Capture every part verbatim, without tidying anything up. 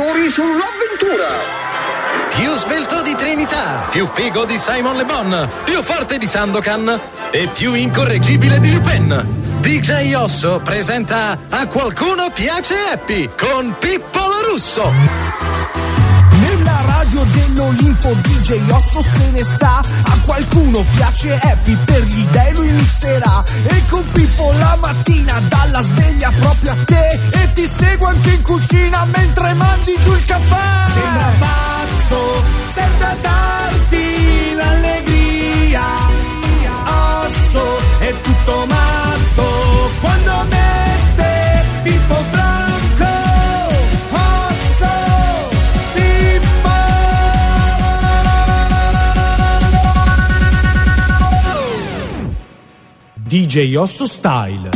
attori sull'avventura. Più svelto di Trinità, più figo di Simon Le Bon, più forte di Sandokan e più incorreggibile di Lupin. D J Osso presenta A Qualcuno Piace Happy con Pippo lo Russo. Nella radio dell'Olimpo D J Osso se ne sta, a qualcuno piace Happy, per gli dei lui mixerà. E con Pippo la mattina dalla sveglia proprio a te, e ti seguo anche in cucina mentre mandi giù il caffè. Sembra pazzo, serve a darti l'allegria, Osso è tutto matto quando mette Pippo Franco. D J Osso Style.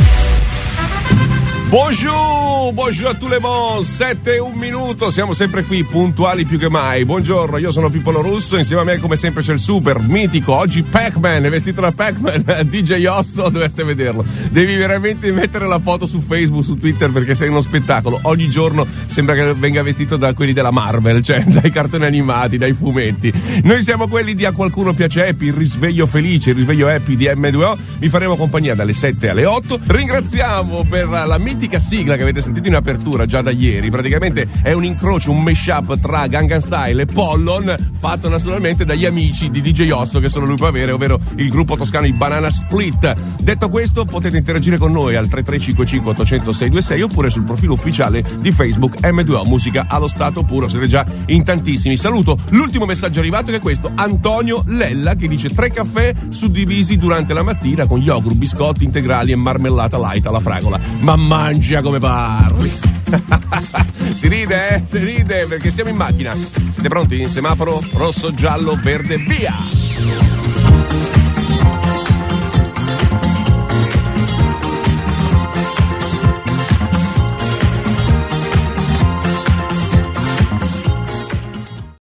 Bonjour, bonjour a Tulemon, sette e un minuto, siamo sempre qui puntuali più che mai. Buongiorno, io sono Vipolo Russo, insieme a me come sempre c'è il super mitico, oggi Pac-Man, è vestito da Pac-Man, D J Osso, dovreste vederlo. Devi veramente mettere la foto su Facebook, su Twitter, perché sei uno spettacolo. Ogni giorno sembra che venga vestito da quelli della Marvel, cioè dai cartoni animati, dai fumetti. Noi siamo quelli di A Qualcuno Piace Happy, il risveglio felice, il risveglio happy di M due O. Vi faremo compagnia dalle sette alle otto. Ringraziamo per la mitica sigla che avete sentito in apertura già da ieri. Praticamente è un incrocio, un mashup tra Gangnam Style e Pollon, fatto naturalmente dagli amici di D J Osso, che solo lui può avere, ovvero il gruppo toscano i Banana Split. Detto questo, potete interagire con noi al tre tre cinque cinque otto zero zero sei due sei oppure sul profilo ufficiale di Facebook M due O Musica allo Stato Puro. Siete già in tantissimi. Saluto l'ultimo messaggio arrivato, che è questo, Antonio Lella, che dice tre caffè suddivisi durante la mattina con yogurt, biscotti integrali e marmellata light alla fragola, ma mangia come parli. Si ride, eh? Si ride perché siamo in macchina. Siete pronti? In semaforo rosso, giallo, verde, via!